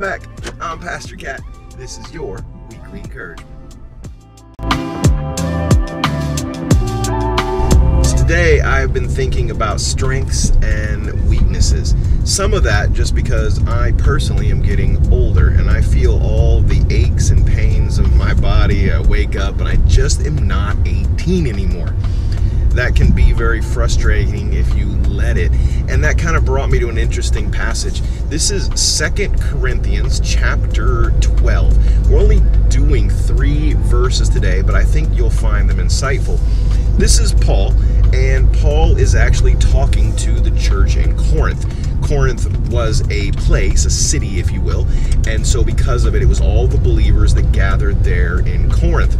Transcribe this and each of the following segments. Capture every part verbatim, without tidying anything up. Welcome back. I'm Pastor Cat. This is your Weekly Encouragement. Today I've been thinking about strengths and weaknesses. Some of that just because I personally am getting older and I feel all the aches and pains of my body. I wake up and I just am not eighteen anymore. That can be very frustrating if you let it. And that kind of brought me to an interesting passage. This is Second Corinthians chapter twelve. We're only doing three verses today, but I think you'll find them insightful. This is Paul, and Paul is actually talking to the church in Corinth. Corinth was a place, a city, if you will, and so because of it, it was all the believers that gathered there in Corinth.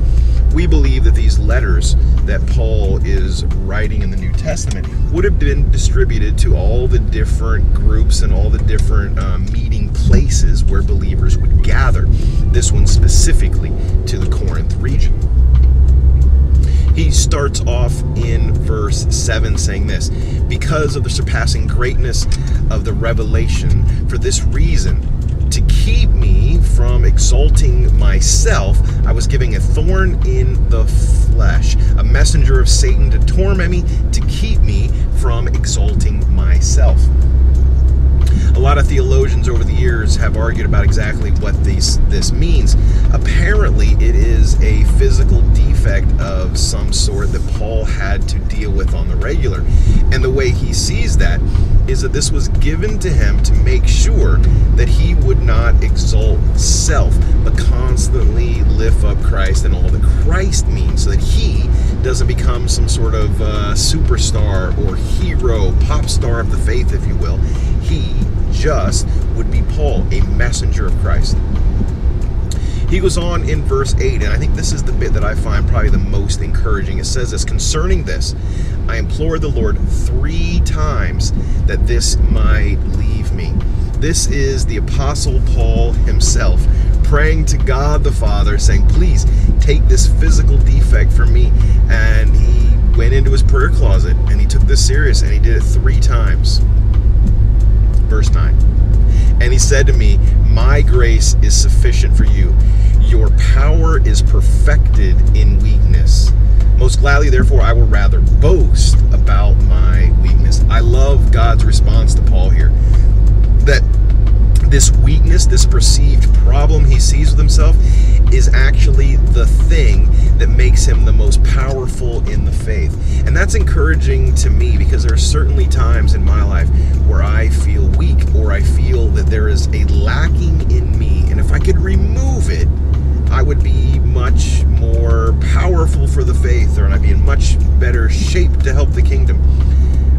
We believe that these letters that Paul is writing in the New Testament would have been distributed to all the different groups and all the different uh, meeting places where believers would gather. This one specifically to the Corinth region. He starts off in verse seven saying this, "Because of the surpassing greatness of the revelation, for this reason, to keep me from exalting myself, I was given a thorn in the flesh, a messenger of Satan to torment me, to keep me from exalting myself." A lot of theologians over the years have argued about exactly what these, this means. Apparently, it is a physical defect of some sort that Paul had to deal with on the regular. And the way he sees that is that this was given to him to make sure that he would not exalt self, but constantly lift up Christ and all that Christ means, so that he doesn't become some sort of uh, superstar or hero, pop star of the faith, if you will. He just would be Paul, a messenger of Christ. He goes on in verse eight, and I think this is the bit that I find probably the most encouraging. It says this, "Concerning this, I implored the Lord three times that this might leave me." This is the Apostle Paul himself praying to God the Father, saying, "Please take this physical defect from me." And he went into his prayer closet, and he took this serious, and he did it three times. Verse nine, "And he said to me, my grace is sufficient for you. Your power is perfected in weakness. Most gladly, therefore, I will rather boast about my weakness." I love God's response to Paul here. That this weakness, this perceived problem he sees with himself, is actually the thing that makes him the most powerful in the faith. And that's encouraging to me, because there are certainly times in my life where I feel weak, or I feel that there is a lacking in me, and if I could remove it, I would be much more powerful for the faith, or I'd be in much better shape to help the kingdom.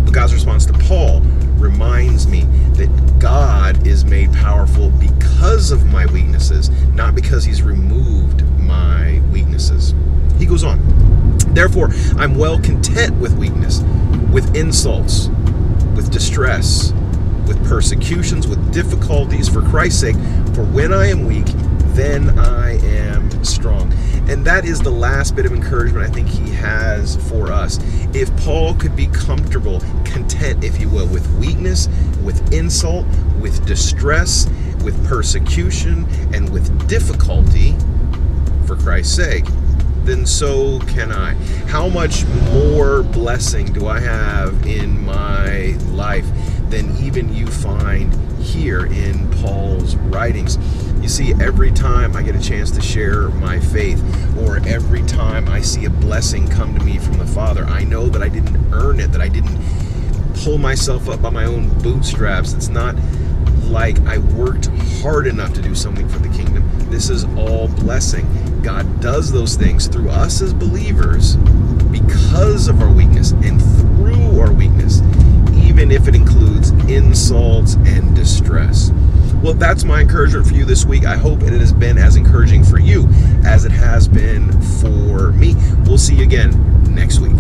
But God's response to Paul reminds me that God is made powerful because of my weaknesses, not because he's removed my weaknesses. He goes on, "Therefore, I'm well content with weakness, with insults, with distress, with persecutions, with difficulties for Christ's sake, for when I am weak, then I am strong." And that is the last bit of encouragement I think he has for us. If Paul could be comfortable, content, if you will, with weakness, with insult, with distress, with persecution, and with difficulty for Christ's sake, then so can I. How much more blessing do I have in my life than even you find here in Paul's writings? You see, every time I get a chance to share my faith, or every time I see a blessing come to me from the Father, I know that I didn't earn it, that I didn't pull myself up by my own bootstraps. It's not like I worked hard enough to do something for the kingdom. This is all blessing. God does those things through us as believers because of our weakness and through our weakness, even if it includes insults and distress. Well, that's my encouragement for you this week. I hope it has been as encouraging for you as it has been for me. We'll see you again next week.